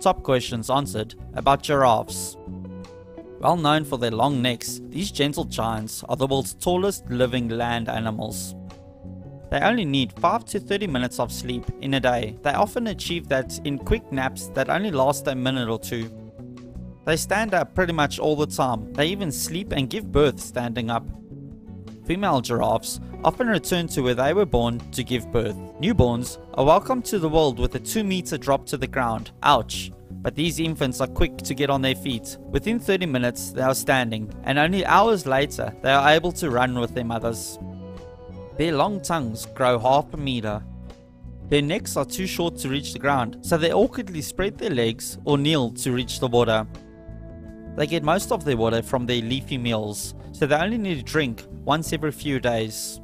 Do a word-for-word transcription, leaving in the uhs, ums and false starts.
Top Questions Answered about giraffes. Well known for their long necks, these gentle giants are the world's tallest living land animals. They only need five to thirty minutes of sleep in a day. They often achieve that in quick naps that only last a minute or two. They stand up pretty much all the time. They even sleep and give birth standing up. Female giraffes often return to where they were born to give birth. Newborns are welcomed to the world with a two meter drop to the ground. Ouch! But these infants are quick to get on their feet. Within thirty minutes they are standing, and only hours later they are able to run with their mothers. Their long tongues grow half a meter. Their necks are too short to reach the ground, so they awkwardly spread their legs or kneel to reach the water. They get most of their water from their leafy meals, so they only need a drink once every few days.